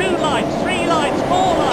2 lights, 3 lights, 4 lights.